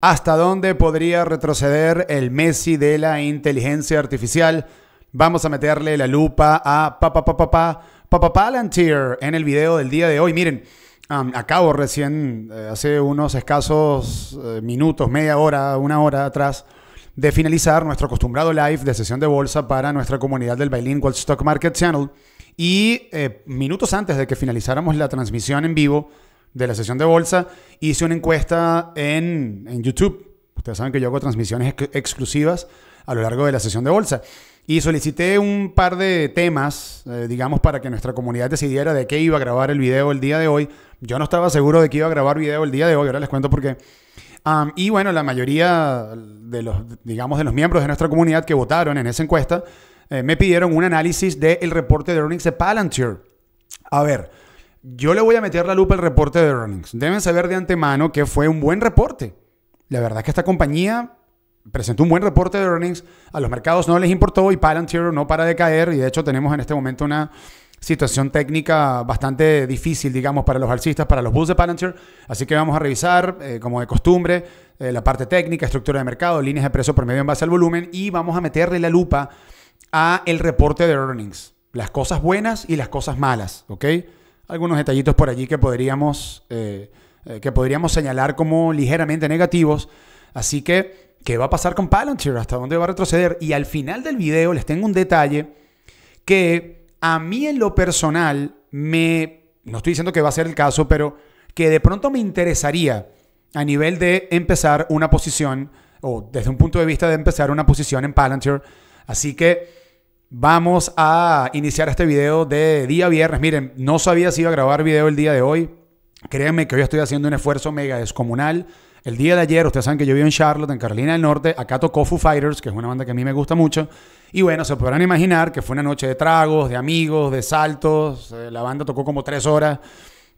¿Hasta dónde podría retroceder el Messi de la inteligencia artificial? Vamos a meterle la lupa a Palantir en el video del día de hoy. Miren, acabo recién, hace unos escasos minutos, media hora, una hora atrás, de finalizar nuestro acostumbrado live de sesión de bolsa para nuestra comunidad del Bilingual Stock Market Channel. Y minutos antes de que finalizáramos la transmisión en vivo de la sesión de bolsa, hice una encuesta en YouTube. Ustedes saben que yo hago transmisiones exclusivas a lo largo de la sesión de bolsa. Y solicité un par de temas, digamos, para que nuestra comunidad decidiera de qué iba a grabar el video el día de hoy. Yo no estaba seguro de qué iba a grabar video el día de hoy, ahora les cuento por qué. Y bueno, la mayoría de los, digamos, de los miembros de nuestra comunidad que votaron en esa encuesta, me pidieron un análisis del reporte de earnings de Palantir. A ver, yo le voy a meter la lupa al reporte de earnings. Deben saber de antemano que fue un buen reporte. La verdad es que esta compañía presentó un buen reporte de earnings. A los mercados no les importó y Palantir no para de caer. Y de hecho tenemos en este momento una situación técnica bastante difícil, digamos, para los alcistas, para los bulls de Palantir. Así que vamos a revisar, como de costumbre, la parte técnica, estructura de mercado, líneas de precio promedio en base al volumen. Y vamos a meterle la lupa al reporte de earnings. Las cosas buenas y las cosas malas, ¿ok? Algunos detallitos por allí que podríamos señalar como ligeramente negativos. Así que, ¿qué va a pasar con Palantir? ¿Hasta dónde va a retroceder? Y al final del video les tengo un detalle que a mí en lo personal no estoy diciendo que va a ser el caso, pero que de pronto me interesaría a nivel de empezar una posición, o desde un punto de vista de empezar una posición en Palantir. Así que vamos a iniciar este video de día viernes. Miren, no sabía si iba a grabar video el día de hoy. Créanme que hoy estoy haciendo un esfuerzo mega descomunal. El día de ayer, ustedes saben que yo vivo en Charlotte, en Carolina del Norte. Acá tocó Foo Fighters, que es una banda que a mí me gusta mucho. Y bueno, se podrán imaginar que fue una noche de tragos, de amigos, de saltos. La banda tocó como 3 horas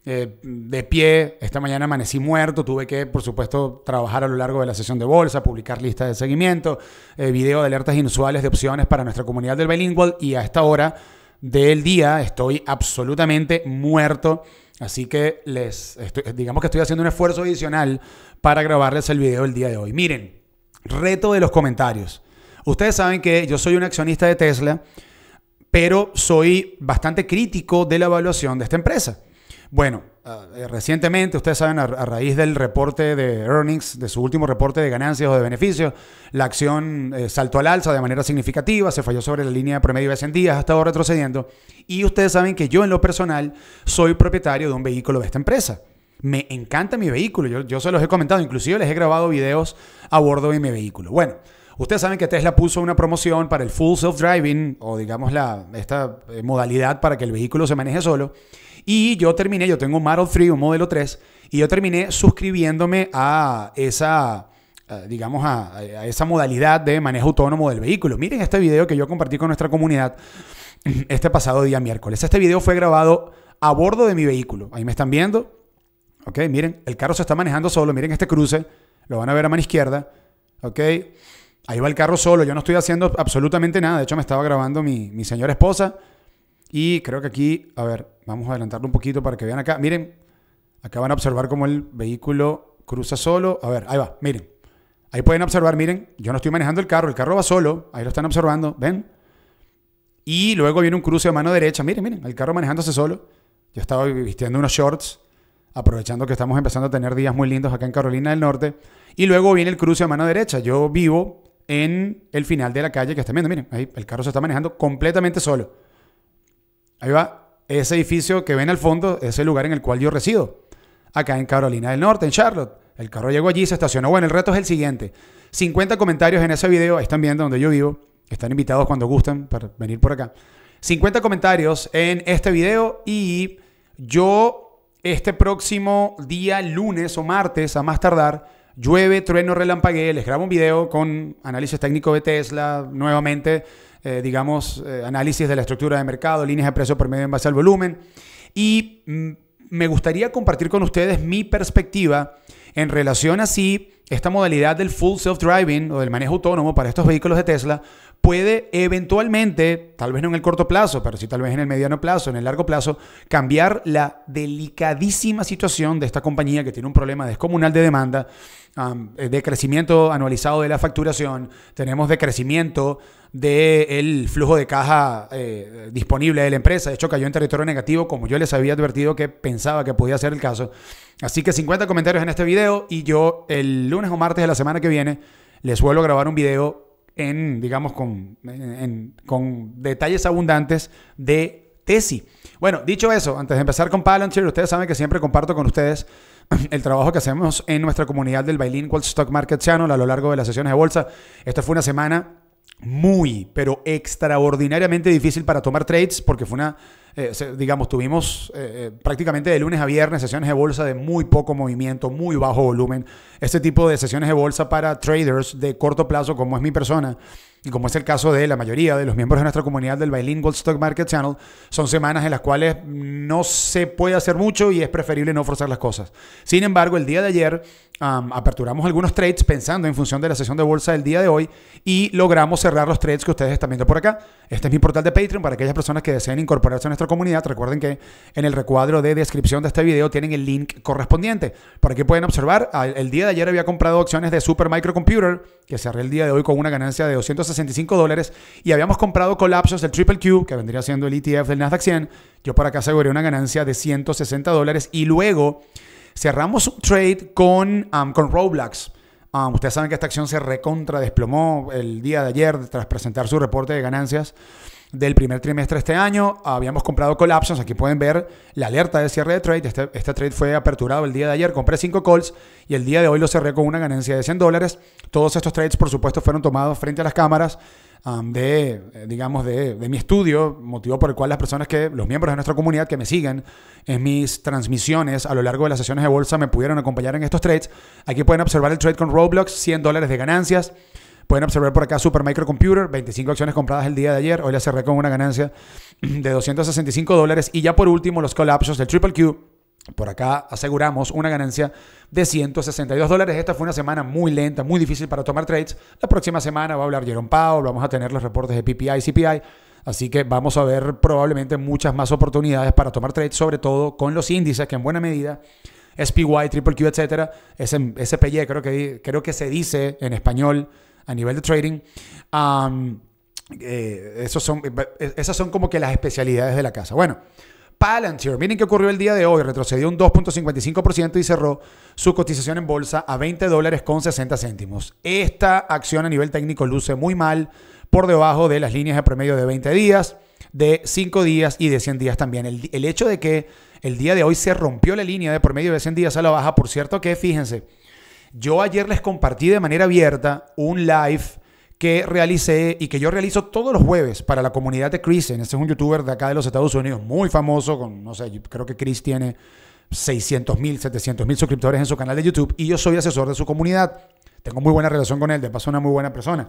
de pie. Esta mañana amanecí muerto. Tuve que, por supuesto, trabajar a lo largo de la sesión de bolsa, publicar listas de seguimiento, video de alertas inusuales de opciones para nuestra comunidad del Bilingual, y a esta hora del día estoy absolutamente muerto. Así que digamos que estoy haciendo un esfuerzo adicional para grabarles el video el día de hoy. Miren, reto de los comentarios. Ustedes saben que yo soy un accionista de Tesla, pero soy bastante crítico de la evaluación de esta empresa. Bueno, recientemente, ustedes saben, a raíz del reporte de earnings, de su último reporte de ganancias o de beneficios, la acción saltó al alza de manera significativa, se falló sobre la línea promedio de 100 días, ha estado retrocediendo. Y ustedes saben que yo en lo personal soy propietario de un vehículo de esta empresa. Me encanta mi vehículo, yo se los he comentado, inclusive les he grabado videos a bordo de mi vehículo. Bueno, ustedes saben que Tesla puso una promoción para el full self-driving, o digamos esta modalidad para que el vehículo se maneje solo. Y yo tengo un Model 3, un Modelo 3, y yo terminé suscribiéndome a esa, digamos, a esa modalidad de manejo autónomo del vehículo. Miren este video que yo compartí con nuestra comunidad este pasado día miércoles. Este video fue grabado a bordo de mi vehículo. Ahí me están viendo. Ok, miren, el carro se está manejando solo. Miren este cruce, lo van a ver a mano izquierda. Ok, ahí va el carro solo. Yo no estoy haciendo absolutamente nada. De hecho, me estaba grabando mi señora esposa. Y creo que aquí, a ver, vamos a adelantarlo un poquito para que vean acá. Miren, acá van a observar cómo el vehículo cruza solo. A ver, ahí va, miren. Ahí pueden observar, miren, yo no estoy manejando el carro va solo. Ahí lo están observando, ¿ven? Y luego viene un cruce a mano derecha. Miren, miren, el carro manejándose solo. Yo estaba vistiendo unos shorts, aprovechando que estamos empezando a tener días muy lindos acá en Carolina del Norte. Y luego viene el cruce a mano derecha. Yo vivo en el final de la calle que están viendo. Miren, ahí el carro se está manejando completamente solo. Ahí va, ese edificio que ven al fondo es el lugar en el cual yo resido, acá en Carolina del Norte, en Charlotte. El carro llegó allí, se estacionó. Bueno, el reto es el siguiente. 50 comentarios en ese video, ahí están viendo donde yo vivo. Están invitados cuando gusten para venir por acá. 50 comentarios en este video y yo este próximo día, lunes o martes, a más tardar, llueve, trueno, relampaguee, les grabo un video con análisis técnico de Tesla nuevamente. Análisis de la estructura de mercado, líneas de precio promedio en base al volumen. Y me gustaría compartir con ustedes mi perspectiva en relación a si esta modalidad del full self-driving o del manejo autónomo para estos vehículos de Tesla puede eventualmente, tal vez no en el corto plazo, pero sí tal vez en el mediano plazo, en el largo plazo, cambiar la delicadísima situación de esta compañía que tiene un problema descomunal de demanda, de crecimiento anualizado de la facturación, tenemos decrecimiento del flujo de caja disponible de la empresa. De hecho, cayó en territorio negativo, como yo les había advertido que pensaba que podía ser el caso. Así que 50 comentarios en este video y yo el lunes o martes de la semana que viene les vuelvo a grabar un video con detalles abundantes de tesis. Bueno, dicho eso, antes de empezar con Palantir, ustedes saben que siempre comparto con ustedes el trabajo que hacemos en nuestra comunidad del Bilingual Stock Market Channel a lo largo de las sesiones de bolsa. Esta fue una semana muy, pero extraordinariamente difícil para tomar trades porque fue una, tuvimos prácticamente de lunes a viernes sesiones de bolsa de muy poco movimiento, muy bajo volumen. Este tipo de sesiones de bolsa para traders de corto plazo, como es mi persona y como es el caso de la mayoría de los miembros de nuestra comunidad del Bilingual Stock Market Channel, son semanas en las cuales no se puede hacer mucho y es preferible no forzar las cosas. Sin embargo, el día de ayer aperturamos algunos trades pensando en función de la sesión de bolsa del día de hoy y logramos cerrar los trades que ustedes están viendo por acá. Este es mi portal de Patreon para aquellas personas que deseen incorporarse a nuestra comunidad. Recuerden que en el recuadro de descripción de este video tienen el link correspondiente para que puedan observar. El día de ayer había comprado acciones de Super Micro Computer, que cerré el día de hoy con una ganancia de $265, y habíamos comprado colapsos del Triple Q, que vendría siendo el ETF del Nasdaq 100. Yo por acá aseguré una ganancia de $160 y luego cerramos un trade con Roblox. Ustedes saben que esta acción se recontra desplomó el día de ayer tras presentar su reporte de ganancias del primer trimestre de este año. Habíamos comprado call options. Aquí pueden ver la alerta de cierre de trade. Este trade fue aperturado el día de ayer. Compré 5 calls y el día de hoy lo cerré con una ganancia de $100. Todos estos trades, por supuesto, fueron tomados frente a las cámaras de mi estudio, motivo por el cual las personas los miembros de nuestra comunidad que me siguen en mis transmisiones a lo largo de las sesiones de bolsa me pudieron acompañar en estos trades. Aquí pueden observar el trade con Roblox, $100 de ganancias. Pueden observar por acá Super Micro Computer, 25 acciones compradas el día de ayer. Hoy la cerré con una ganancia de $265. Y ya por último, los call options del Triple Q. Por acá aseguramos una ganancia de $162. Esta fue una semana muy lenta, muy difícil para tomar trades. La próxima semana va a hablar Jerome Powell, vamos a tener los reportes de PPI y CPI. Así que vamos a ver probablemente muchas más oportunidades para tomar trades, sobre todo con los índices que en buena medida... SPY, Triple Q, etcétera, SPY creo que se dice en español a nivel de trading. Esas son como que las especialidades de la casa. Bueno, Palantir, miren qué ocurrió el día de hoy. Retrocedió un 2.55% y cerró su cotización en bolsa a $20.60. Esta acción a nivel técnico luce muy mal, por debajo de las líneas de promedio de 20 días, de 5 días y de 100 días también. El hecho de que el día de hoy se rompió la línea de promedio de 100 días a la baja. Por cierto que, fíjense, yo ayer les compartí de manera abierta un live que realicé y que yo realizo todos los jueves para la comunidad de Chris Ayn. Este es un youtuber de acá de los Estados Unidos, muy famoso, con, no sé, yo creo que Chris tiene 600.000, 700.000 suscriptores en su canal de YouTube y yo soy asesor de su comunidad. Tengo muy buena relación con él, de paso una muy buena persona.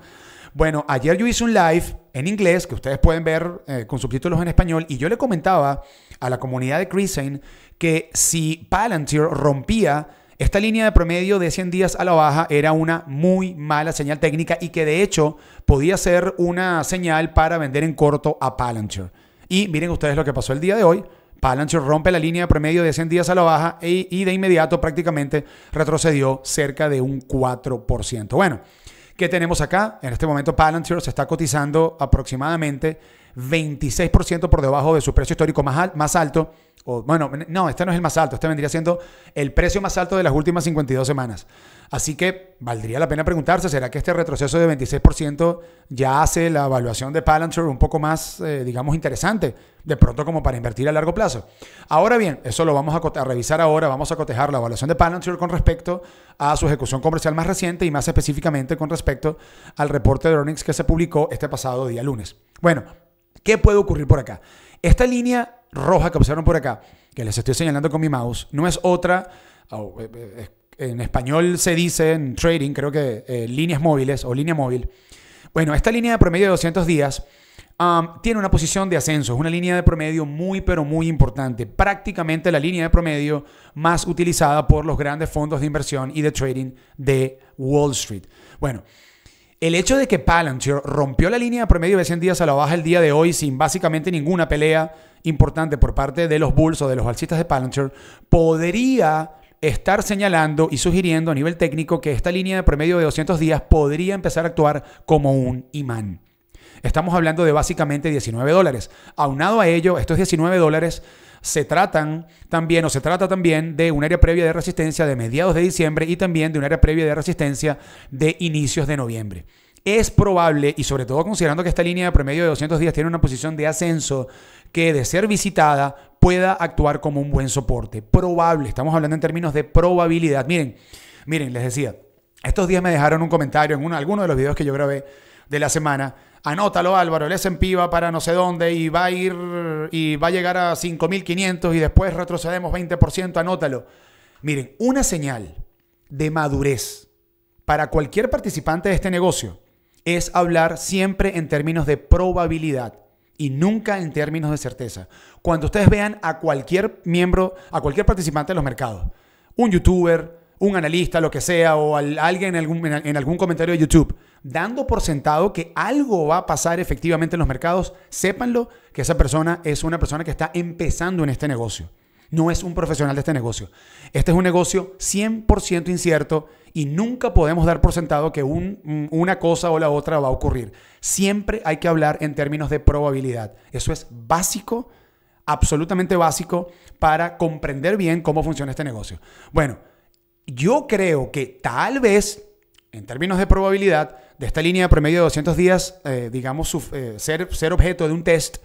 Bueno, ayer yo hice un live en inglés que ustedes pueden ver con subtítulos en español y yo le comentaba a la comunidad de Chris Ayn que si Palantir rompía esta línea de promedio de 100 días a la baja era una muy mala señal técnica y que de hecho podía ser una señal para vender en corto a Palantir. Y miren ustedes lo que pasó el día de hoy. Palantir rompe la línea de promedio de 100 días a la baja y de inmediato prácticamente retrocedió cerca de un 4%. Bueno, ¿qué tenemos acá? En este momento Palantir se está cotizando aproximadamente 26% por debajo de su precio histórico más alto. Este no es el más alto, este vendría siendo el precio más alto de las últimas 52 semanas. Así que valdría la pena preguntarse, ¿será que este retroceso de 26% ya hace la evaluación de Palantir un poco más, interesante? De pronto como para invertir a largo plazo. Ahora bien, eso lo vamos a revisar ahora, vamos a cotejar la evaluación de Palantir con respecto a su ejecución comercial más reciente y más específicamente con respecto al reporte de earnings que se publicó este pasado día lunes. Bueno, ¿qué puede ocurrir por acá? Esta línea roja que observan por acá, que les estoy señalando con mi mouse, no es otra... En español se dice en trading, creo que líneas móviles o línea móvil. Bueno, esta línea de promedio de 200 días tiene una posición de ascenso. Es una línea de promedio muy, pero muy importante. Prácticamente la línea de promedio más utilizada por los grandes fondos de inversión y de trading de Wall Street. Bueno, el hecho de que Palantir rompió la línea de promedio de 100 días a la baja el día de hoy sin básicamente ninguna pelea importante por parte de los bulls o de los alcistas de Palantir podría estar señalando y sugiriendo a nivel técnico que esta línea de promedio de 200 días podría empezar a actuar como un imán. Estamos hablando de básicamente $19. Aunado a ello, estos $19 se tratan también, o se trata también, de un área previa de resistencia de mediados de diciembre y también de un área previa de resistencia de inicios de noviembre. Es probable, y sobre todo considerando que esta línea de promedio de 200 días tiene una posición de ascenso que, de ser visitada, pueda actuar como un buen soporte. Probable, estamos hablando en términos de probabilidad. Miren, les decía, estos días me dejaron un comentario en alguno de los videos que yo grabé de la semana. Anótalo, Álvaro, el S&P va para no sé dónde y va a ir y va a llegar a 5.500 y después retrocedemos 20%, anótalo. Miren, una señal de madurez para cualquier participante de este negocio es hablar siempre en términos de probabilidad y nunca en términos de certeza. Cuando ustedes vean a cualquier miembro, a cualquier participante de los mercados, un youtuber, un analista, lo que sea, o alguien en algún comentario de YouTube, dando por sentado que algo va a pasar efectivamente en los mercados, sépanlo que esa persona es una persona que está empezando en este negocio. No es un profesional de este negocio. Este es un negocio 100% incierto y nunca podemos dar por sentado que una cosa o la otra va a ocurrir. Siempre hay que hablar en términos de probabilidad. Eso es básico, absolutamente básico, para comprender bien cómo funciona este negocio. Bueno, yo creo que tal vez, en términos de probabilidad, de esta línea de promedio de 200 días, digamos, ser objeto de un test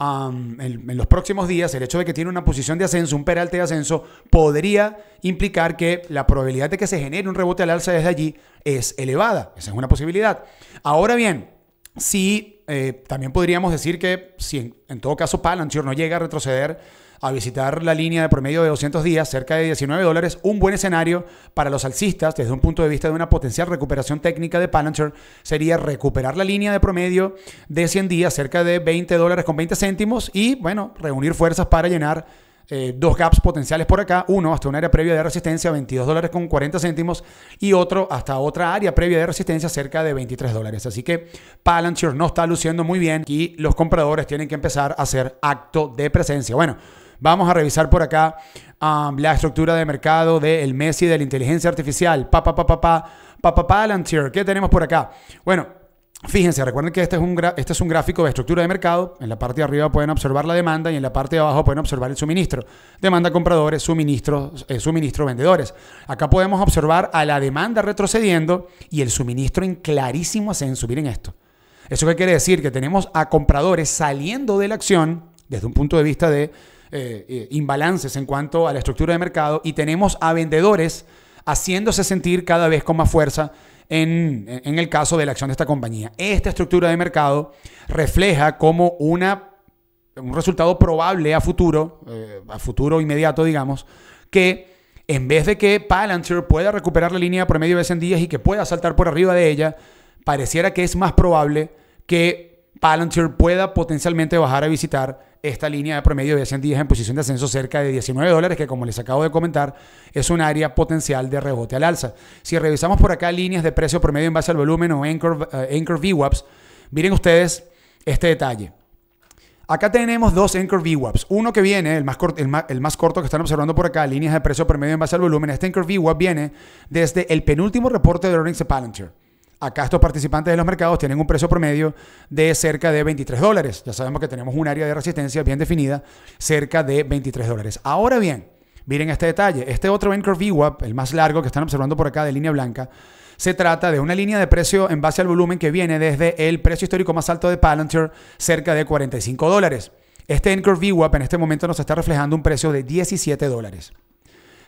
en los próximos días, el hecho de que tiene una posición de ascenso, un peralte de ascenso, podría implicar que la probabilidad de que se genere un rebote al alza desde allí es elevada. Esa es una posibilidad. Ahora bien, sí, también podríamos decir que si en todo caso Palantir no llega a retroceder a visitar la línea de promedio de 200 días, cerca de $19, un buen escenario para los alcistas desde un punto de vista de una potencial recuperación técnica de Palantir sería recuperar la línea de promedio de 100 días, cerca de $20.20, y bueno, reunir fuerzas para llenar dos gaps potenciales por acá, uno hasta un área previa de resistencia, $22.40, y otro hasta otra área previa de resistencia, cerca de $23. Así que Palantir no está luciendo muy bien y los compradores tienen que empezar a hacer acto de presencia. Bueno, vamos a revisar por acá la estructura de mercado del Messi de la inteligencia artificial. Palantir, ¿qué tenemos por acá? Bueno, fíjense, recuerden que este es un gráfico de estructura de mercado. En la parte de arriba pueden observar la demanda y en la parte de abajo pueden observar el suministro. Demanda compradores, suministro vendedores. Acá podemos observar a la demanda retrocediendo y el suministro en clarísimo ascenso. Miren esto. ¿Eso qué quiere decir? Que tenemos a compradores saliendo de la acción desde un punto de vista de imbalances en cuanto a la estructura de mercado, y tenemos a vendedores haciéndose sentir cada vez con más fuerza en el caso de la acción de esta compañía. Esta estructura de mercado refleja como un resultado probable a futuro inmediato, digamos, que en vez de que Palantir pueda recuperar la línea promedio de 100 días y que pueda saltar por arriba de ella, pareciera que es más probable que Palantir pueda potencialmente bajar a visitar esta línea de promedio de 100 días en posición de ascenso cerca de $19, que, como les acabo de comentar, es un área potencial de rebote al alza. Si revisamos por acá líneas de precio promedio en base al volumen o Anchor VWAPs, miren ustedes este detalle. Acá tenemos dos Anchor VWAPs. Uno que viene, el más corto que están observando por acá, líneas de precio promedio en base al volumen. Este Anchor VWAP viene desde el penúltimo reporte de earnings de Palantir. Acá estos participantes de los mercados tienen un precio promedio de cerca de $23. Ya sabemos que tenemos un área de resistencia bien definida, cerca de $23. Ahora bien, miren este detalle. Este otro Anchor VWAP, el más largo que están observando por acá de línea blanca, se trata de una línea de precio en base al volumen que viene desde el precio histórico más alto de Palantir, cerca de $45. Este Anchor VWAP en este momento nos está reflejando un precio de $17.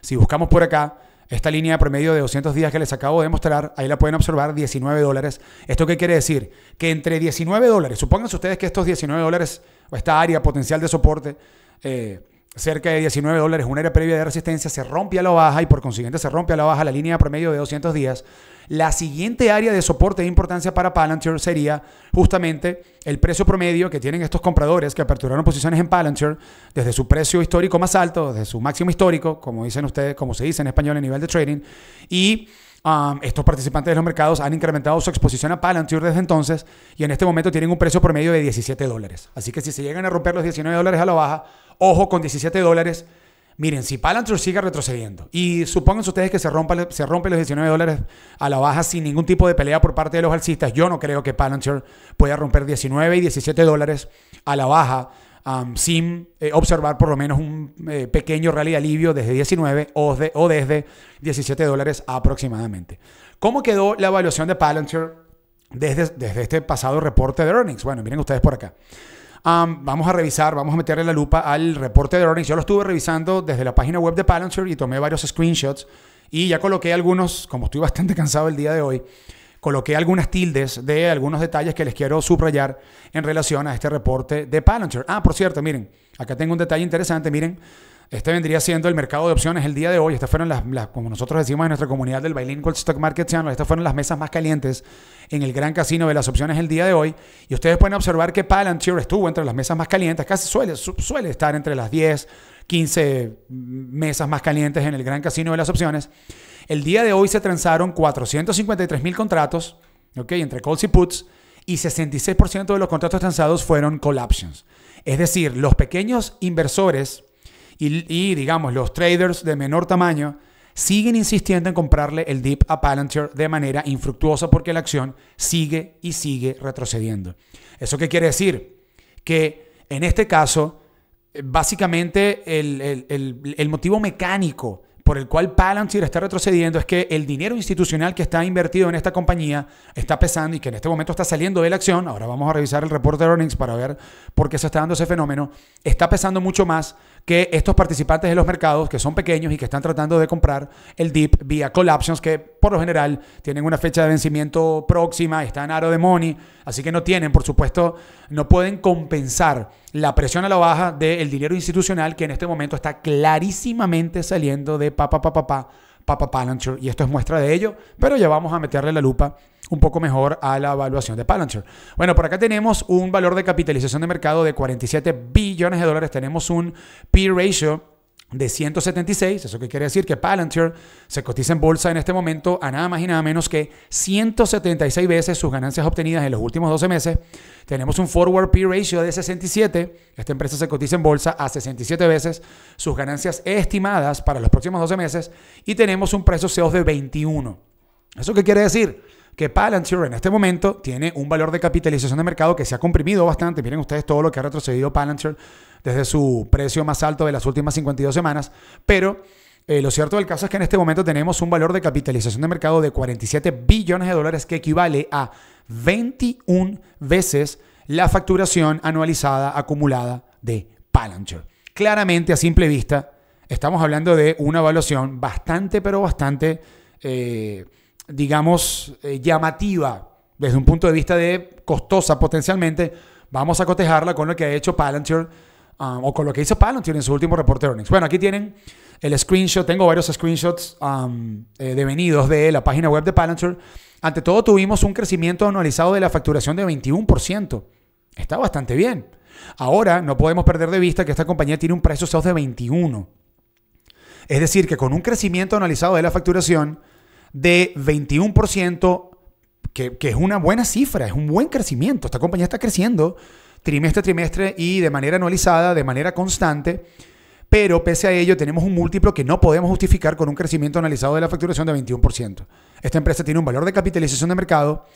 Si buscamos por acá esta línea de promedio de 200 días que les acabo de mostrar, ahí la pueden observar, $19. ¿Esto qué quiere decir? Que entre $19, supónganse ustedes que estos $19 o esta área potencial de soporte cerca de 19 dólares, una área previa de resistencia, se rompe a la baja y por consiguiente se rompe a la baja la línea de promedio de 200 días. La siguiente área de soporte de importancia para Palantir sería justamente el precio promedio que tienen estos compradores que aperturaron posiciones en Palantir desde su precio histórico más alto, desde su máximo histórico, como dicen ustedes, como se dice en español a nivel de trading, y estos participantes de los mercados han incrementado su exposición a Palantir desde entonces y en este momento tienen un precio promedio de 17 dólares. Así que si se llegan a romper los 19 dólares a la baja, ojo con 17 dólares. Miren, si Palantir sigue retrocediendo y supongan ustedes que se rompe los 19 dólares a la baja sin ningún tipo de pelea por parte de los alcistas, yo no creo que Palantir pueda romper 19 y 17 dólares a la baja sin observar por lo menos un pequeño rally de alivio desde 19 o desde 17 dólares aproximadamente. ¿Cómo quedó la evaluación de Palantir desde este pasado reporte de earnings? Bueno, miren ustedes por acá. Vamos a revisar, vamos a meterle la lupa al reporte de earnings. Yo lo estuve revisando desde la página web de Palantir y tomé varios screenshots y ya coloqué algunos, como estoy bastante cansado el día de hoy, coloqué algunas tildes de algunos detalles que les quiero subrayar en relación a este reporte de Palantir. Ah, por cierto, miren, acá tengo un detalle interesante, miren, este vendría siendo el mercado de opciones el día de hoy. Estas fueron como nosotros decimos en nuestra comunidad del Bilingual Stock Market Channel, estas fueron las mesas más calientes en el gran casino de las opciones el día de hoy. Y ustedes pueden observar que Palantir estuvo entre las mesas más calientes, casi suele estar entre las 10, 15 mesas más calientes en el gran casino de las opciones. El día de hoy se transaron 453.000 contratos, ¿okay?, entre calls y puts, y 66% de los contratos transados fueron call options. Es decir, los pequeños inversores y digamos los traders de menor tamaño siguen insistiendo en comprarle el dip a Palantir de manera infructuosa porque la acción sigue y sigue retrocediendo. ¿Eso qué quiere decir? Que en este caso, básicamente el motivo mecánico por el cual Palantir está retrocediendo es que el dinero institucional que está invertido en esta compañía está pesando y que en este momento está saliendo de la acción. Ahora vamos a revisar el reporte de earnings para ver por qué se está dando ese fenómeno. Está pesando mucho más que estos participantes de los mercados que son pequeños y que están tratando de comprar el dip vía call options, que por lo general tienen una fecha de vencimiento próxima, están out of the money, así que no tienen, por supuesto, no pueden compensar la presión a la baja del dinero institucional que en este momento está clarísimamente saliendo de Palantir, y esto es muestra de ello, pero ya vamos a meterle la lupa un poco mejor a la evaluación de Palantir. Bueno, por acá tenemos un valor de capitalización de mercado de 47 billones de dólares, tenemos un P/E ratio de 176, eso que quiere decir que Palantir se cotiza en bolsa en este momento a nada más y nada menos que 176 veces sus ganancias obtenidas en los últimos 12 meses. Tenemos un forward P/E ratio de 67, esta empresa se cotiza en bolsa a 67 veces sus ganancias estimadas para los próximos 12 meses y tenemos un precio sales de 21. ¿Eso qué quiere decir? Que Palantir en este momento tiene un valor de capitalización de mercado que se ha comprimido bastante. Miren ustedes todo lo que ha retrocedido Palantir desde su precio más alto de las últimas 52 semanas. Pero lo cierto del caso es que en este momento tenemos un valor de capitalización de mercado de 47 billones de dólares que equivale a 21 veces la facturación anualizada acumulada de Palantir. Claramente, a simple vista, estamos hablando de una evaluación bastante, pero bastante digamos, llamativa desde un punto de vista de costosa potencialmente. Vamos a cotejarla con lo que ha hecho Palantir o con lo que hizo Palantir en su último reporte de earnings. Bueno, aquí tienen el screenshot. Tengo varios screenshots devenidos de la página web de Palantir. Ante todo, tuvimos un crecimiento anualizado de la facturación de 21%. Está bastante bien. Ahora, no podemos perder de vista que esta compañía tiene un precio sales de 21. Es decir, que con un crecimiento anualizado de la facturación de 21%, que es una buena cifra, es un buen crecimiento. Esta compañía está creciendo trimestre a trimestre y de manera anualizada, de manera constante, pero pese a ello tenemos un múltiplo que no podemos justificar con un crecimiento anualizado de la facturación de 21%. Esta empresa tiene un valor de capitalización de mercado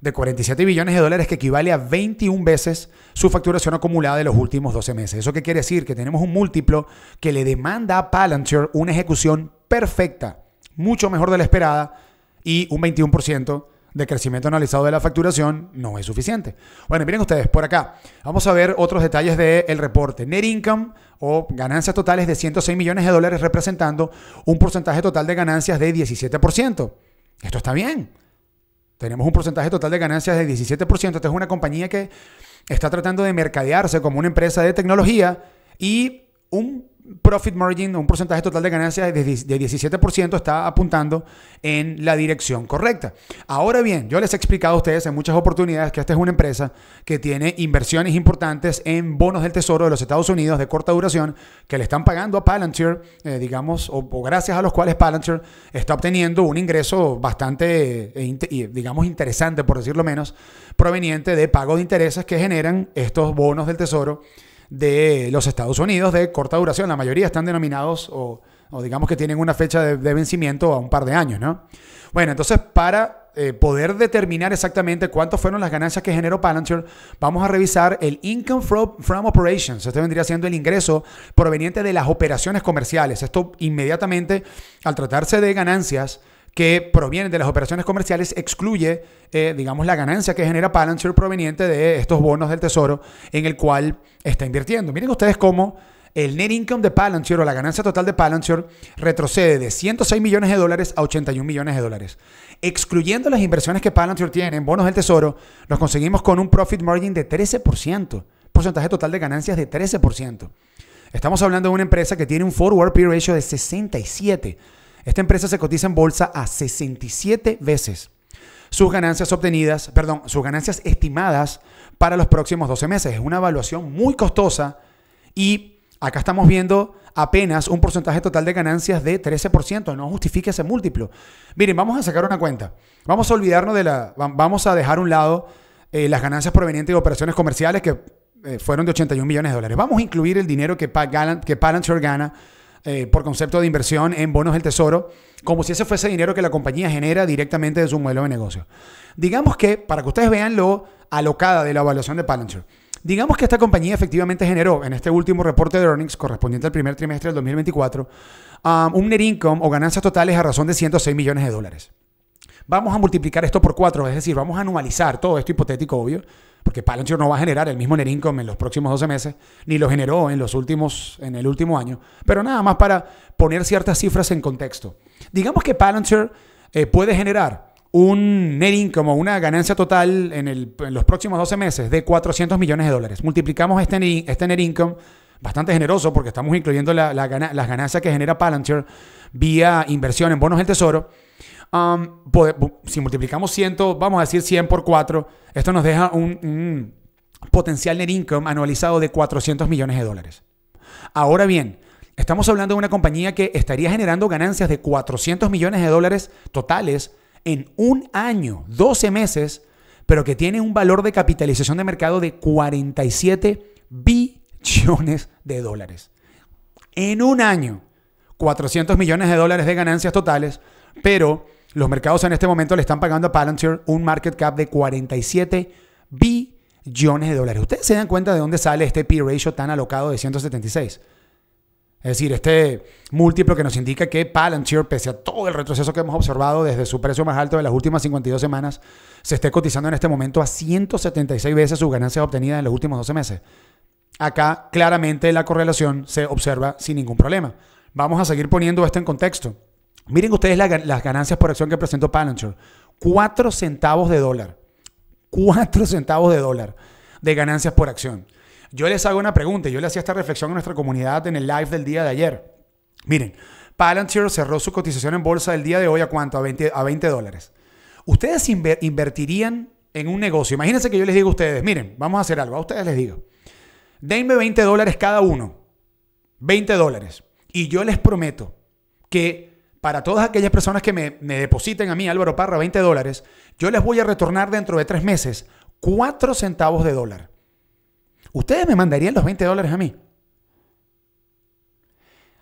de 47 billones de dólares que equivale a 21 veces su facturación acumulada de los últimos 12 meses. ¿Eso qué quiere decir? Que tenemos un múltiplo que le demanda a Palantir una ejecución perfecta, mucho mejor de la esperada, y un 21% de crecimiento anualizado de la facturación no es suficiente. Bueno, miren ustedes, por acá vamos a ver otros detalles del reporte. Net income o ganancias totales de 106 millones de dólares representando un porcentaje total de ganancias de 17%. Esto está bien. Tenemos un porcentaje total de ganancias de 17%. Esta es una compañía que está tratando de mercadearse como una empresa de tecnología y un profit margin, un porcentaje total de ganancias de 17%, está apuntando en la dirección correcta. Ahora bien, yo les he explicado a ustedes en muchas oportunidades que esta es una empresa que tiene inversiones importantes en bonos del Tesoro de los Estados Unidos de corta duración que le están pagando a Palantir, digamos, o gracias a los cuales Palantir está obteniendo un ingreso bastante, digamos, interesante, por decirlo menos, proveniente de pago de intereses que generan estos bonos del Tesoro de los Estados Unidos de corta duración. La mayoría están denominados o digamos que tienen una fecha de vencimiento a un par de años, ¿no? Bueno, entonces para poder determinar exactamente cuántas fueron las ganancias que generó Palantir, vamos a revisar el income from operations. Este vendría siendo el ingreso proveniente de las operaciones comerciales. Esto inmediatamente, al tratarse de ganancias que provienen de las operaciones comerciales, excluye, digamos, la ganancia que genera Palantir proveniente de estos bonos del Tesoro en el cual está invirtiendo. Miren ustedes cómo el net income de Palantir o la ganancia total de Palantir retrocede de 106 millones de dólares a 81 millones de dólares. Excluyendo las inversiones que Palantir tiene en bonos del Tesoro, nos conseguimos con un profit margin de 13%, porcentaje total de ganancias de 13%. Estamos hablando de una empresa que tiene un forward P/E ratio de 67%. Esta empresa se cotiza en bolsa a 67 veces. Sus ganancias obtenidas, perdón, sus ganancias estimadas para los próximos 12 meses. Es una evaluación muy costosa y acá estamos viendo apenas un porcentaje total de ganancias de 13%. No justifica ese múltiplo. Miren, vamos a sacar una cuenta. Vamos a olvidarnos de la... Vamos a dejar a un lado las ganancias provenientes de operaciones comerciales que fueron de 81 millones de dólares. Vamos a incluir el dinero que Palantir gana por concepto de inversión en bonos del Tesoro, como si ese fuese dinero que la compañía genera directamente de su modelo de negocio. Digamos que, para que ustedes vean lo alocada de la evaluación de Palantir, digamos que esta compañía efectivamente generó en este último reporte de earnings correspondiente al primer trimestre del 2024 un net income o ganancias totales a razón de 106 millones de dólares. Vamos a multiplicar esto por 4, es decir, vamos a anualizar todo esto, hipotético, obvio, porque Palantir no va a generar el mismo net income en los próximos 12 meses, ni lo generó en el último año. Pero nada más para poner ciertas cifras en contexto. Digamos que Palantir puede generar un net income o una ganancia total en los próximos 12 meses de 400 millones de dólares. Multiplicamos este net income, bastante generoso porque estamos incluyendo las ganancias que genera Palantir vía inversión en bonos del Tesoro. Si multiplicamos 100, vamos a decir 100 por 4, esto nos deja un potencial net income anualizado de 400 millones de dólares. Ahora bien, estamos hablando de una compañía que estaría generando ganancias de 400 millones de dólares totales en un año, 12 meses, pero que tiene un valor de capitalización de mercado de 47 billones de dólares. En un año, 400 millones de dólares de ganancias totales, pero... los mercados en este momento le están pagando a Palantir un market cap de 47 billones de dólares. ¿Ustedes se dan cuenta de dónde sale este P/E ratio tan alocado de 176? Es decir, este múltiplo que nos indica que Palantir, pese a todo el retroceso que hemos observado desde su precio más alto de las últimas 52 semanas, se esté cotizando en este momento a 176 veces sus ganancias obtenidas en los últimos 12 meses. Acá claramente la correlación se observa sin ningún problema. Vamos a seguir poniendo esto en contexto. Miren ustedes las ganancias por acción que presentó Palantir. 4 centavos de dólar. 4 centavos de dólar de ganancias por acción. Yo les hago una pregunta. Yo le hacía esta reflexión a nuestra comunidad en el live del día de ayer. Miren, Palantir cerró su cotización en bolsa el día de hoy ¿a cuánto? A 20 dólares. ¿Ustedes invertirían en un negocio? Imagínense que yo les digo a ustedes, miren, vamos a hacer algo. A ustedes les digo, denme 20 dólares cada uno. 20 dólares. Y yo les prometo que... para todas aquellas personas que me depositen a mí, Álvaro Parra, 20 dólares, yo les voy a retornar dentro de 3 meses 4 centavos de dólar. ¿Ustedes me mandarían los 20 dólares a mí?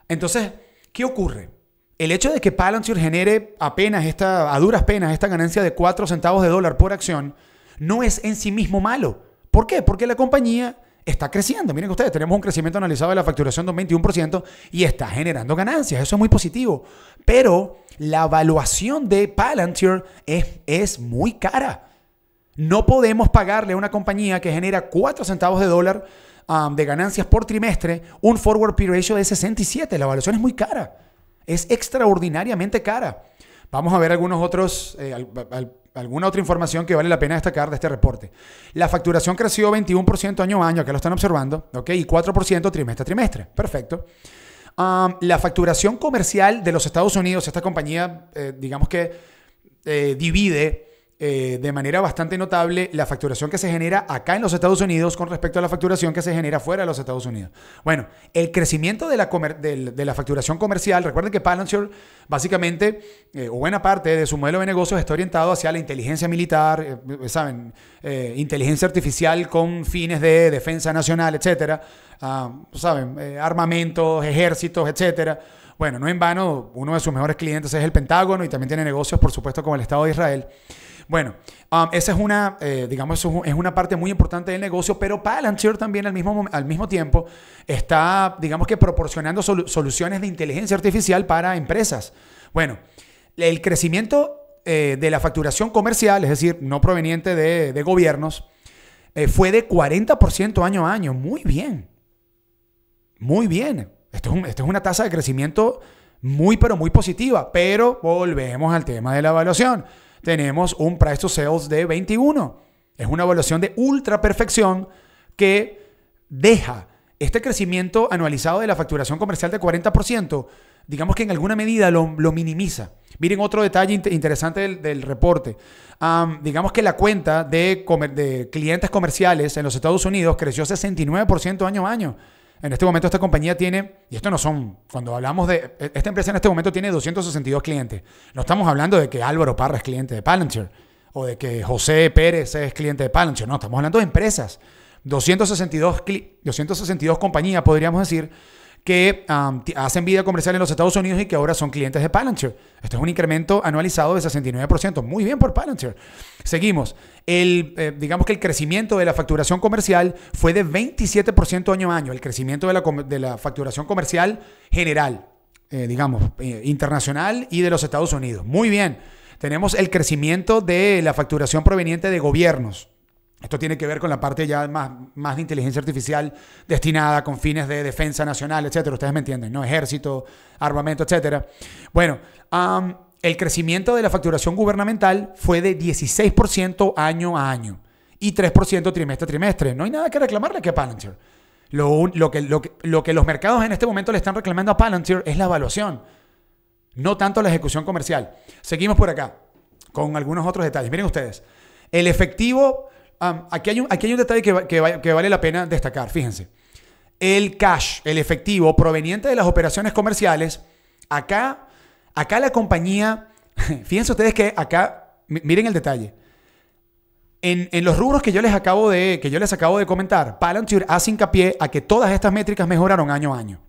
Entonces, ¿qué ocurre? El hecho de que Palantir genere apenas a duras penas esta ganancia de 4 centavos de dólar por acción no es en sí mismo malo. ¿Por qué? Porque la compañía... está creciendo. Miren ustedes, tenemos un crecimiento analizado de la facturación de un 21% y está generando ganancias. Eso es muy positivo. Pero la evaluación de Palantir es muy cara. No podemos pagarle a una compañía que genera 4 centavos de dólar de ganancias por trimestre un forward P/E ratio de 67. La evaluación es muy cara. Es extraordinariamente cara. Vamos a ver algunos otros... alguna otra información que vale la pena destacar de este reporte. La facturación creció 21% año a año, acá lo están observando, ¿ok? Y 4% trimestre a trimestre. Perfecto. La facturación comercial de los Estados Unidos, esta compañía, digamos que divide de manera bastante notable la facturación que se genera acá en los Estados Unidos con respecto a la facturación que se genera fuera de los Estados Unidos. Bueno, el crecimiento de la facturación comercial, recuerden que Palantir básicamente, o buena parte de su modelo de negocios está orientado hacia la inteligencia militar, ¿saben? Inteligencia artificial con fines de defensa nacional, etcétera, ¿saben? Armamentos, ejércitos, etcétera. Bueno, no en vano, uno de sus mejores clientes es el Pentágono y también tiene negocios, por supuesto, con el Estado de Israel. Bueno, esa es una, digamos, es una parte muy importante del negocio, pero Palantir también al mismo tiempo está, digamos que proporcionando soluciones de inteligencia artificial para empresas. Bueno, el crecimiento de la facturación comercial, es decir, no proveniente de gobiernos, fue de 40% año a año. Muy bien. Muy bien. Esto es una tasa de crecimiento muy, pero muy positiva. Pero volvemos al tema de la evaluación. Tenemos un price to sales de 21. Es una evaluación de ultra perfección que deja este crecimiento anualizado de la facturación comercial de 40%. Digamos que en alguna medida lo minimiza. Miren otro detalle interesante del reporte. Digamos que la cuenta de clientes comerciales en los Estados Unidos creció 69% año a año. En este momento esta compañía tiene, y esto no son, cuando hablamos de, esta empresa en este momento tiene 262 clientes. No estamos hablando de que Álvaro Parra es cliente de Palantir o de que José Pérez es cliente de Palantir. No, estamos hablando de empresas. 262 compañías, podríamos decir, que hacen vida comercial en los Estados Unidos y que ahora son clientes de Palantir. Esto es un incremento anualizado de 69%. Muy bien por Palantir. Seguimos. Digamos que el crecimiento de la facturación comercial fue de 27% año a año. El crecimiento de la facturación comercial general, digamos, internacional y de los Estados Unidos. Muy bien. Tenemos el crecimiento de la facturación proveniente de gobiernos. Esto tiene que ver con la parte ya más de inteligencia artificial destinada con fines de defensa nacional, etcétera. Ustedes me entienden, ¿no? Ejército, armamento, etcétera. Bueno, el crecimiento de la facturación gubernamental fue de 16% año a año y 3% trimestre a trimestre. No hay nada que reclamarle a Palantir. Lo que los mercados en este momento le están reclamando a Palantir es la evaluación, no tanto la ejecución comercial. Seguimos por acá con algunos otros detalles. Miren ustedes, el efectivo... Aquí hay un detalle que vale la pena destacar, fíjense. El cash, el efectivo proveniente de las operaciones comerciales, acá la compañía, fíjense ustedes que acá, miren el detalle. En los rubros que yo les acabo de comentar, Palantir hace hincapié a que todas estas métricas mejoraron año a año.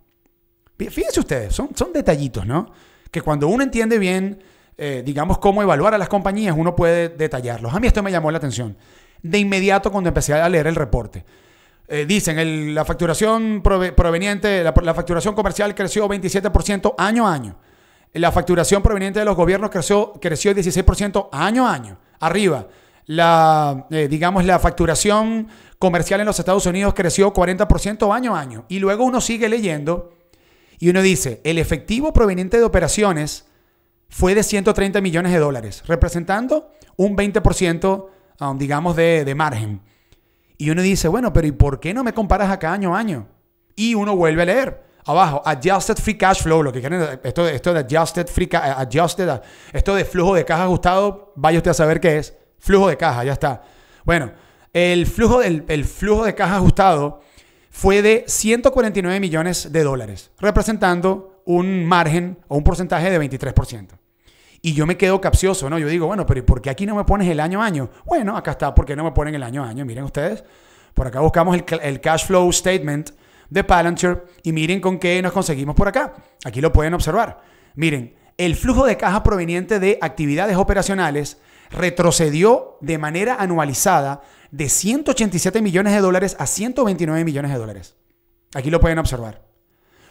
Fíjense ustedes, son detallitos, ¿no? Que cuando uno entiende bien, digamos, cómo evaluar a las compañías, uno puede detallarlos. A mí esto me llamó la atención de inmediato cuando empecé a leer el reporte. Dicen, la facturación proveniente, la facturación comercial creció 27% año a año. La facturación proveniente de los gobiernos creció 16% año a año. Arriba, la facturación comercial en los Estados Unidos creció 40% año a año. Y luego uno sigue leyendo y uno dice, el efectivo proveniente de operaciones fue de 130 millones de dólares, representando un 20% digamos, de margen. Y uno dice, bueno, pero ¿y por qué no me comparas acá año a año? Y uno vuelve a leer. Abajo, Adjusted Free Cash Flow, lo que quieren, esto de Adjusted Free Cash, esto de flujo de caja ajustado, vaya usted a saber qué es. Flujo de caja, ya está. Bueno, el flujo de caja ajustado fue de 149 millones de dólares, representando un margen o un porcentaje de 23%. Y yo me quedo capcioso, ¿no? Yo digo, bueno, pero ¿y por qué aquí no me pones el año a año? Bueno, acá está, ¿por qué no me ponen el año a año? Miren ustedes, por acá buscamos el Cash Flow Statement de Palantir y miren con qué nos conseguimos por acá. Aquí lo pueden observar. Miren, el flujo de caja proveniente de actividades operacionales retrocedió de manera anualizada de 187 millones de dólares a 129 millones de dólares. Aquí lo pueden observar.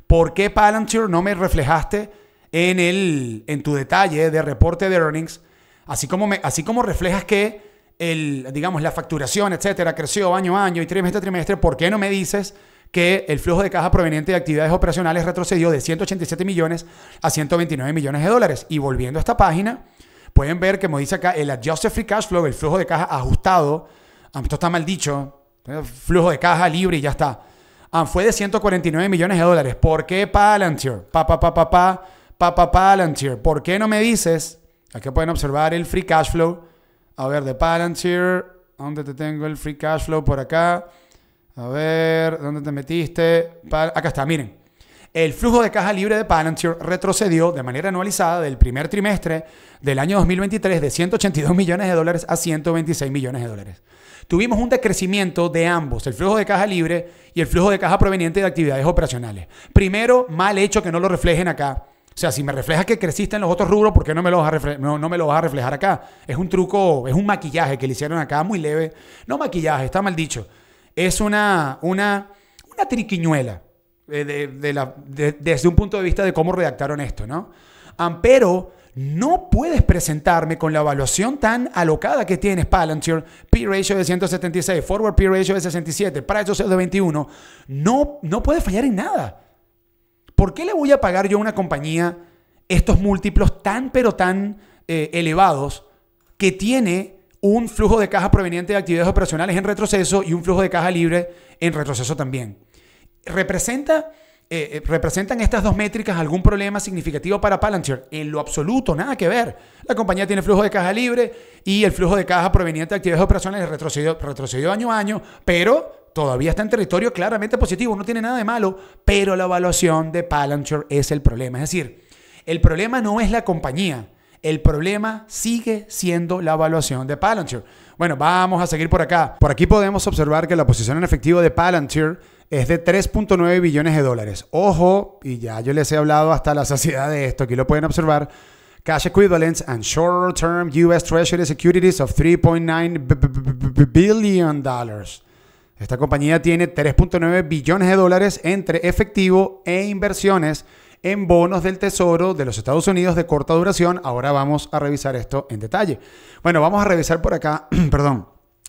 ¿Por qué, Palantir, no me reflejaste en tu detalle de reporte de earnings, así como reflejas que digamos, la facturación, etcétera, creció año a año y trimestre a trimestre? ¿Por qué no me dices que el flujo de caja proveniente de actividades operacionales retrocedió de 187 millones a 129 millones de dólares? Y volviendo a esta página, pueden ver que, como dice acá, el Adjusted Free Cash Flow, el flujo de caja ajustado, esto está mal dicho, flujo de caja libre y ya está. fue de $149 millones. ¿Por qué Palantir? Palantir. ¿Por qué no me dices? Aquí pueden observar el free cash flow. A ver, de Palantir. ¿Dónde te tengo el free cash flow? Por acá. A ver, ¿dónde te metiste? Acá está, miren. El flujo de caja libre de Palantir retrocedió de manera anualizada del primer trimestre del año 2023 de $182 millones a $126 millones. Tuvimos un decrecimiento de ambos, el flujo de caja libre y el flujo de caja proveniente de actividades operacionales. Primero, mal hecho que no lo reflejen acá. O sea, si me reflejas que creciste en los otros rubros, ¿por qué no me lo vas a reflejar acá? Es un truco, es un maquillaje que le hicieron acá, muy leve. No maquillaje, está mal dicho. Es una triquiñuela desde un punto de vista de cómo redactaron esto, ¿no? Pero no puedes presentarme con la evaluación tan alocada que tienes, Palantir, P-Ratio de 176, Forward P-Ratio de 67, Price de 21. No puedes fallar en nada. ¿Por qué le voy a pagar yo a una compañía estos múltiplos tan pero tan elevados que tiene un flujo de caja proveniente de actividades operacionales en retroceso y un flujo de caja libre en retroceso también? ¿Representan estas dos métricas algún problema significativo para Palantir? En lo absoluto, nada que ver. La compañía tiene flujo de caja libre y el flujo de caja proveniente de actividades operacionales retrocedió año a año, pero todavía está en territorio claramente positivo, no tiene nada de malo, pero la evaluación de Palantir es el problema. Es decir, el problema no es la compañía, el problema sigue siendo la evaluación de Palantir. Bueno, vamos a seguir por acá. Por aquí podemos observar que la posición en efectivo de Palantir es de $3.9 billones. Ojo, y ya yo les he hablado hasta la saciedad de esto, aquí lo pueden observar. Cash equivalents and short-term US Treasury securities of $3.9 billion. Esta compañía tiene $3.9 billones entre efectivo e inversiones en bonos del Tesoro de los Estados Unidos de corta duración. Ahora vamos a revisar esto en detalle. Bueno, vamos a revisar por acá, perdón,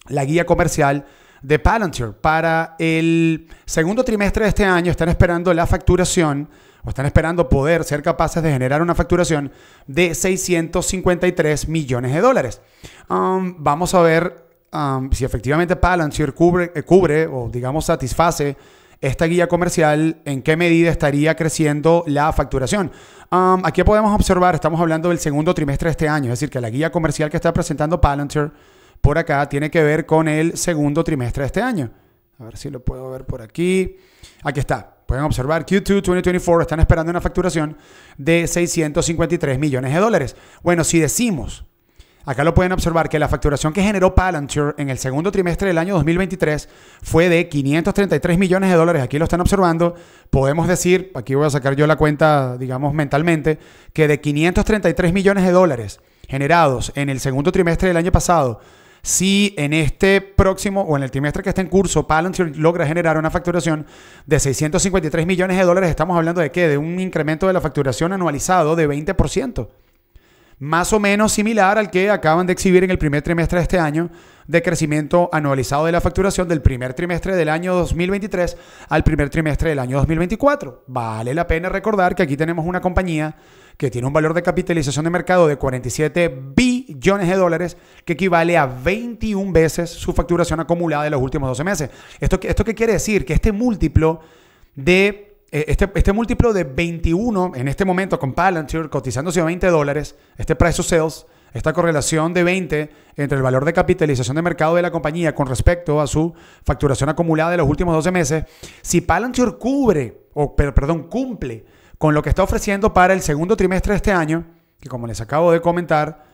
la guía comercial de Palantir. Para el segundo trimestre de este año están esperando la facturación, o están esperando poder ser capaces de generar una facturación de $653 millones. Vamos a ver si efectivamente Palantir cubre o digamos satisface esta guía comercial, en qué medida estaría creciendo la facturación. Aquí podemos observar, estamos hablando del segundo trimestre de este año, es decir, que la guía comercial que está presentando Palantir por acá tiene que ver con el segundo trimestre de este año. A ver si lo puedo ver por aquí. Aquí está. Pueden observar Q2 2024, están esperando una facturación de $653 millones. Bueno, si decimos, acá lo pueden observar, que la facturación que generó Palantir en el segundo trimestre del año 2023 fue de $533 millones. Aquí lo están observando. Podemos decir, aquí voy a sacar yo la cuenta, digamos, mentalmente, que de $533 millones generados en el segundo trimestre del año pasado, si en este próximo o en el trimestre que está en curso Palantir logra generar una facturación de $653 millones, estamos hablando de ¿qué? De un incremento de la facturación anualizado de 20%. Más o menos similar al que acaban de exhibir en el primer trimestre de este año, de crecimiento anualizado de la facturación del primer trimestre del año 2023 al primer trimestre del año 2024. Vale la pena recordar que aquí tenemos una compañía que tiene un valor de capitalización de mercado de $47 billones, que equivale a 21 veces su facturación acumulada de los últimos 12 meses. ¿Esto qué quiere decir? Que este múltiplo de múltiplo de 21, en este momento con Palantir cotizándose a $20, este price to sales, esta correlación de 20 entre el valor de capitalización de mercado de la compañía con respecto a su facturación acumulada de los últimos 12 meses, si Palantir cumple con lo que está ofreciendo para el segundo trimestre de este año, que como les acabo de comentar,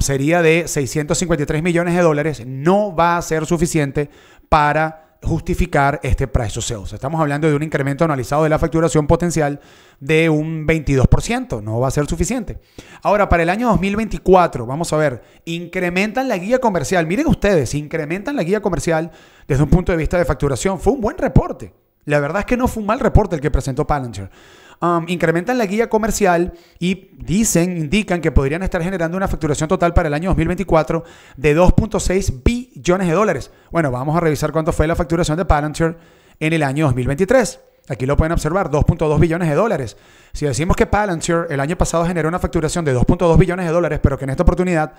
sería de $653 millones, no va a ser suficiente para justificar este price to sales. Estamos hablando de un incremento anualizado de la facturación potencial de un 22%. No va a ser suficiente. Ahora, para el año 2024, vamos a ver, incrementan la guía comercial. Miren ustedes, incrementan la guía comercial desde un punto de vista de facturación. Fue un buen reporte. La verdad es que no fue un mal reporte el que presentó Palantir. Incrementan la guía comercial y indican que podrían estar generando una facturación total para el año 2024 de $2.6 billones. Bueno, vamos a revisar cuánto fue la facturación de Palantir en el año 2023. Aquí lo pueden observar, $2.2 billones. Si decimos que Palantir el año pasado generó una facturación de $2.2 billones, pero que en esta oportunidad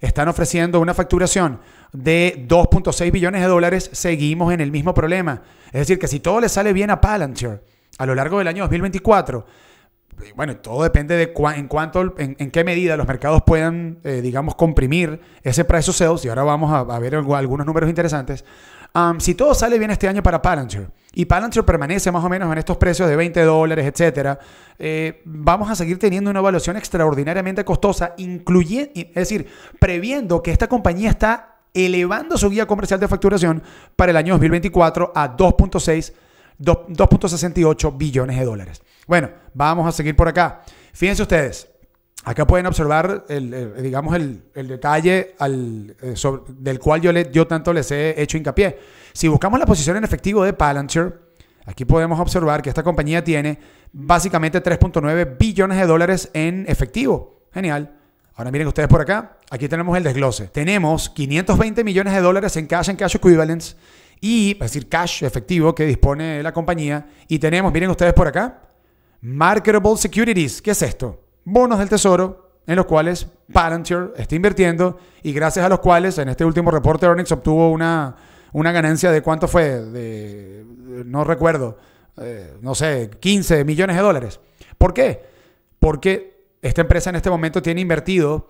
están ofreciendo una facturación de 2.6 billones de dólares, seguimos en el mismo problema. Es decir, que si todo le sale bien a Palantir a lo largo del año 2024, bueno, todo depende de en qué medida los mercados puedan, digamos, comprimir ese price to sales, y ahora vamos a ver algunos números interesantes. Si todo sale bien este año para Palantir y Palantir permanece más o menos en estos precios de 20 dólares, etc., vamos a seguir teniendo una evaluación extraordinariamente costosa, es decir, previendo que esta compañía está elevando su guía comercial de facturación para el año 2024 a 2.68 billones de dólares. Bueno, vamos a seguir por acá. Fíjense ustedes, acá pueden observar el detalle del cual yo tanto les he hecho hincapié. Si buscamos la posición en efectivo de Palantir, aquí podemos observar que esta compañía tiene básicamente 3.9 billones de dólares en efectivo. Genial. Ahora miren ustedes por acá, aquí tenemos el desglose. Tenemos 520 millones de dólares en cash equivalents, y, es decir, cash efectivo que dispone la compañía. Y tenemos, miren ustedes por acá, marketable securities. ¿Qué es esto? Bonos del Tesoro en los cuales Palantir está invirtiendo y gracias a los cuales en este último reporte earnings obtuvo una ganancia de, ¿cuánto fue? No recuerdo, no sé, 15 millones de dólares. ¿Por qué? Porque esta empresa en este momento tiene invertido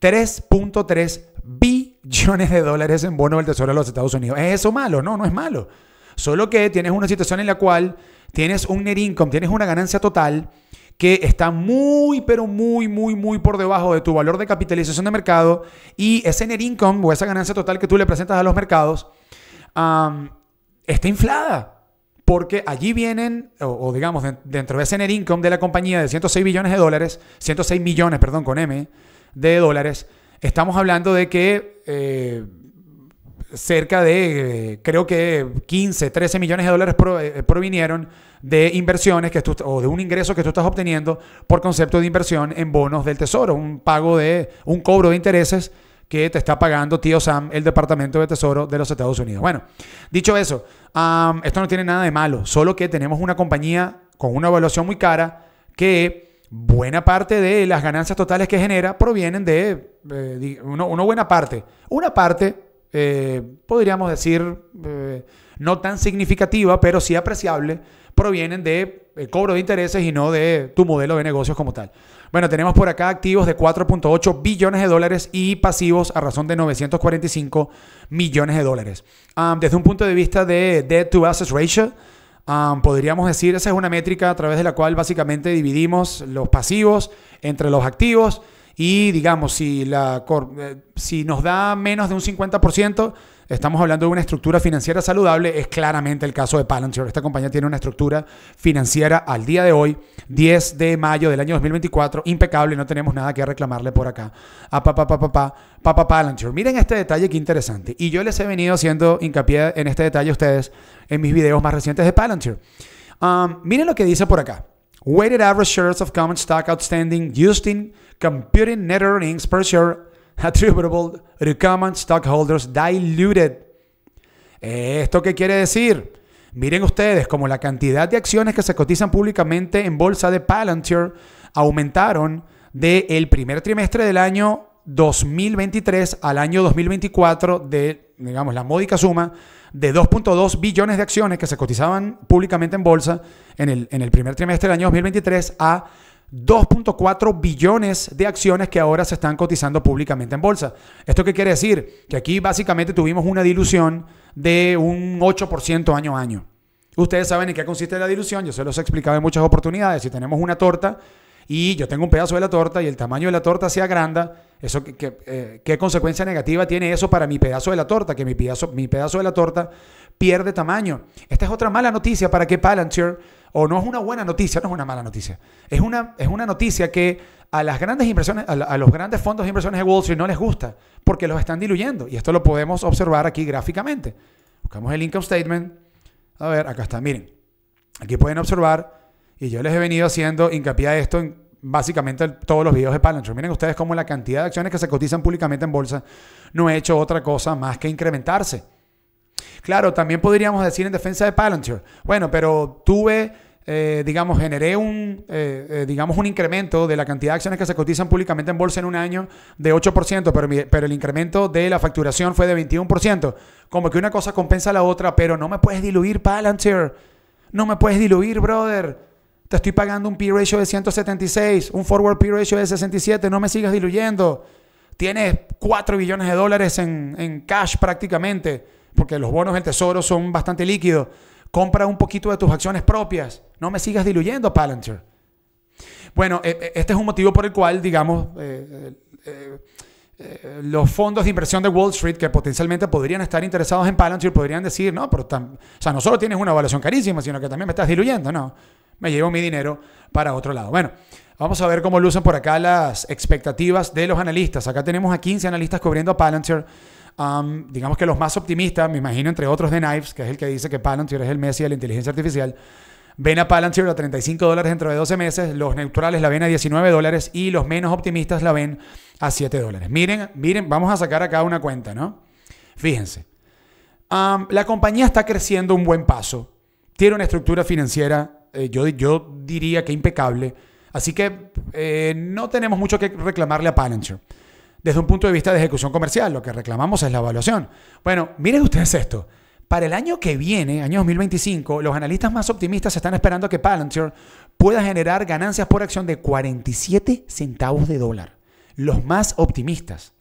3.3 billones de dólares en bonos del Tesoro de los Estados Unidos. ¿Es eso malo? No, no es malo. Solo que tienes una situación en la cual tienes un net income, tienes una ganancia total que está muy, pero muy, muy, muy por debajo de tu valor de capitalización de mercado, y ese net income o esa ganancia total que tú le presentas a los mercados está inflada, porque allí vienen, o digamos, dentro de ese net income de la compañía de 106 millones de dólares, estamos hablando de que cerca de, creo que 15, 13 millones de dólares provinieron de inversiones que o de un ingreso que tú estás obteniendo por concepto de inversión en bonos del Tesoro, un cobro de intereses que te está pagando tío Sam, el Departamento de Tesoro de los Estados Unidos. Bueno, dicho eso, esto no tiene nada de malo, solo que tenemos una compañía con una evaluación muy cara que buena parte de las ganancias totales que genera provienen de, una buena parte. Una parte podríamos decir no tan significativa, pero sí apreciable, provienen de cobro de intereses y no de tu modelo de negocios como tal. Bueno, tenemos por acá activos de 4.8 billones de dólares y pasivos a razón de 945 millones de dólares. Desde un punto de vista de debt to assets ratio, podríamos decir, esa es una métrica a través de la cual básicamente dividimos los pasivos entre los activos. Y digamos, si nos da menos de un 50%, estamos hablando de una estructura financiera saludable. Es claramente el caso de Palantir. Esta compañía tiene una estructura financiera al día de hoy, 10 de mayo del año 2024, impecable. No tenemos nada que reclamarle por acá a Palantir. Miren este detalle, qué interesante. Y yo les he venido haciendo hincapié en este detalle a ustedes en mis videos más recientes de Palantir. Miren lo que dice por acá. Weighted average shares of common stock outstanding used in computing net earnings per share attributable to common stockholders diluted. ¿Esto qué quiere decir? Miren ustedes como la cantidad de acciones que se cotizan públicamente en bolsa de Palantir aumentaron del primer trimestre del año 2023 al año 2024 de, digamos, la módica suma de 2.2 billones de acciones que se cotizaban públicamente en bolsa en el primer trimestre del año 2023 a 2.4 billones de acciones que ahora se están cotizando públicamente en bolsa. ¿Esto qué quiere decir? Que aquí básicamente tuvimos una dilución de un 8% año a año. Ustedes saben en qué consiste la dilución, yo se los he explicado en muchas oportunidades. Si tenemos una torta y yo tengo un pedazo de la torta y el tamaño de la torta se agranda, eso, ¿qué consecuencia negativa tiene eso para mi pedazo de la torta? Que mi pedazo de la torta pierde tamaño. Esta es otra mala noticia para que Palantir, o no es una buena noticia, no es una mala noticia. Es una noticia que a las grandes inversiones, a los grandes fondos de inversiones de Wall Street no les gusta porque los están diluyendo. Y esto lo podemos observar aquí gráficamente. Buscamos el income statement. A ver, acá está, miren. Aquí pueden observar, y yo les he venido haciendo hincapié a esto en básicamente todos los videos de Palantir. Miren ustedes cómo la cantidad de acciones que se cotizan públicamente en bolsa no ha hecho otra cosa más que incrementarse. Claro, también podríamos decir en defensa de Palantir, bueno, pero tuve digamos, generé un, digamos, un incremento de la cantidad de acciones que se cotizan públicamente en bolsa en un año de 8%, pero el incremento de la facturación fue de 21%. Como que una cosa compensa a la otra, pero no me puedes diluir, Palantir. No me puedes diluir, brother. Te estoy pagando un P ratio de 176, un forward P ratio de 67. No me sigas diluyendo. Tienes 4 billones de dólares en cash prácticamente, porque los bonos del tesoro son bastante líquidos. Compra un poquito de tus acciones propias. No me sigas diluyendo, Palantir. Bueno, este es un motivo por el cual, digamos, los fondos de inversión de Wall Street que potencialmente podrían estar interesados en Palantir podrían decir, no, pero no solo tienes una evaluación carísima, sino que también me estás diluyendo. No, me llevo mi dinero para otro lado. Bueno, vamos a ver cómo lucen por acá las expectativas de los analistas. Acá tenemos a 15 analistas cubriendo a Palantir. Digamos que los más optimistas, me imagino entre otros de Knives, que es el que dice que Palantir es el Messi de la inteligencia artificial, ven a Palantir a $35 dentro de 12 meses, los neutrales la ven a $19 y los menos optimistas la ven a $7. Miren, miren, vamos a sacar acá una cuenta, ¿no? Fíjense. La compañía está creciendo un buen paso, tiene una estructura financiera, yo diría que impecable, así que no tenemos mucho que reclamarle a Palantir. Desde un punto de vista de ejecución comercial, lo que reclamamos es la evaluación. Bueno, miren ustedes esto. Para el año que viene, año 2025, los analistas más optimistas están esperando que Palantir pueda generar ganancias por acción de 47 centavos de dólar. Los más optimistas.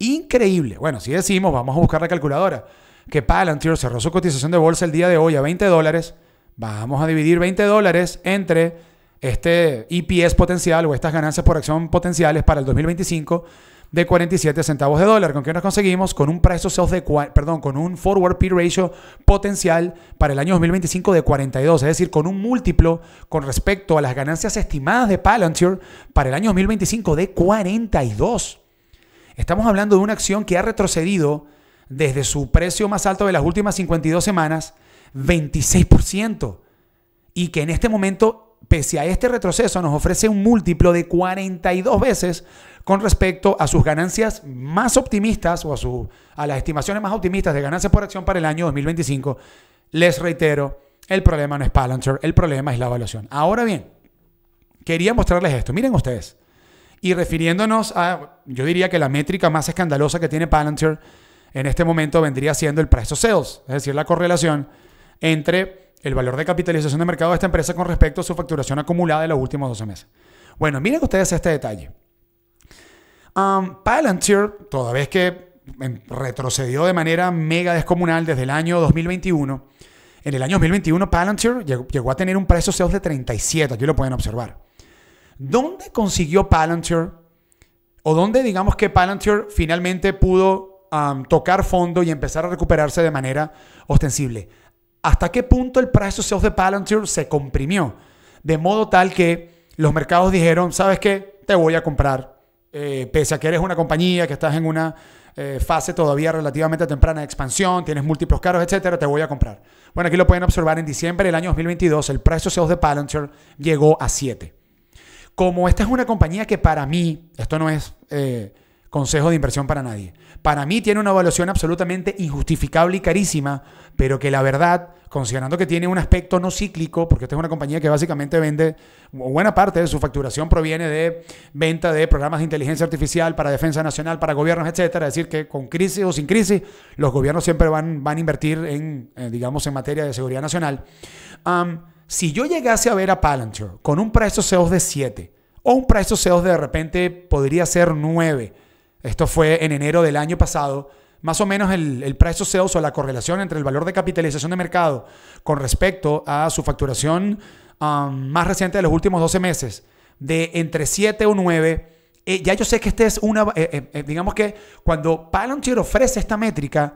Increíble. Bueno, si decimos, vamos a buscar la calculadora, que Palantir cerró su cotización de bolsa el día de hoy a $20. Vamos a dividir $20 entre este EPS potencial o estas ganancias por acción potenciales para el 2025 de 47 centavos de dólar. ¿Con qué nos conseguimos? Con un price to sales con un forward P ratio potencial para el año 2025 de 42, es decir, con un múltiplo con respecto a las ganancias estimadas de Palantir para el año 2025 de 42. Estamos hablando de una acción que ha retrocedido desde su precio más alto de las últimas 52 semanas 26% y que en este momento, pese a este retroceso, nos ofrece un múltiplo de 42 veces con respecto a sus ganancias más optimistas o a las estimaciones más optimistas de ganancias por acción para el año 2025. Les reitero, el problema no es Palantir, el problema es la evaluación. Ahora bien, quería mostrarles esto. Miren ustedes. Y refiriéndonos a, yo diría que la métrica más escandalosa que tiene Palantir en este momento vendría siendo el price to sales, es decir, la correlación entre el valor de capitalización de mercado de esta empresa con respecto a su facturación acumulada de los últimos 12 meses. Bueno, miren ustedes este detalle. Palantir, toda vez que retrocedió de manera mega descomunal desde el año 2021, en el año 2021 Palantir llegó a tener un price to sales de 37, aquí lo pueden observar. ¿Dónde consiguió Palantir, o dónde digamos que Palantir finalmente pudo tocar fondo y empezar a recuperarse de manera ostensible? ¿Hasta qué punto el price to sales de Palantir se comprimió? De modo tal que los mercados dijeron, ¿sabes qué? Te voy a comprar. Pese a que eres una compañía que estás en una fase todavía relativamente temprana de expansión, tienes múltiplos caros, etcétera, te voy a comprar. Bueno, aquí lo pueden observar. En diciembre del año 2022, el price to sales de Palantir llegó a 7. Como esta es una compañía que para mí, esto no es consejo de inversión para nadie, para mí tiene una evaluación absolutamente injustificable y carísima, pero que la verdad, considerando que tiene un aspecto no cíclico, porque esta es una compañía que básicamente vende, buena parte de su facturación proviene de venta de programas de inteligencia artificial para defensa nacional, para gobiernos, etcétera. Es decir, que con crisis o sin crisis, los gobiernos siempre van a invertir en materia de seguridad nacional. Si yo llegase a ver a Palantir con un price to sales de 7, o un price to sales de repente podría ser 9, esto fue en enero del año pasado, más o menos el price to sales o la correlación entre el valor de capitalización de mercado con respecto a su facturación más reciente de los últimos 12 meses, de entre 7 o 9, ya yo sé que este es una... digamos que cuando Palantir ofrece esta métrica,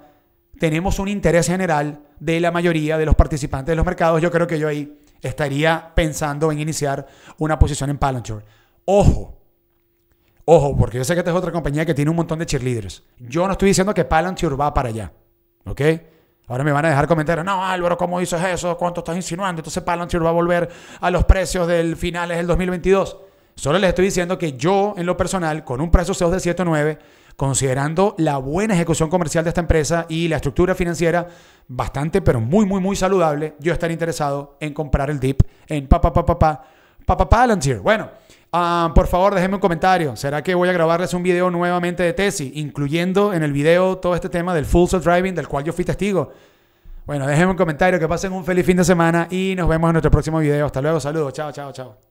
tenemos un interés general de la mayoría de los participantes de los mercados. Yo creo que yo ahí estaría pensando en iniciar una posición en Palantir. Ojo, porque yo sé que esta es otra compañía que tiene un montón de cheerleaders. Yo no estoy diciendo que Palantir va para allá, ¿ok? Ahora me van a dejar comentarios. No, Álvaro, ¿cómo dices eso? ¿Cuánto estás insinuando? Entonces Palantir va a volver a los precios del finales del 2022. Solo les estoy diciendo que yo, en lo personal, con un precio de 7 o 9, considerando la buena ejecución comercial de esta empresa y la estructura financiera bastante, pero muy saludable, yo estaría interesado en comprar el dip en Palantir. Bueno, por favor, déjenme un comentario. ¿Será que voy a grabarles un video nuevamente de tesis, incluyendo en el video todo este tema del full self-driving, del cual yo fui testigo? Bueno, déjenme un comentario, que pasen un feliz fin de semana y nos vemos en nuestro próximo video. Hasta luego, saludos, chao.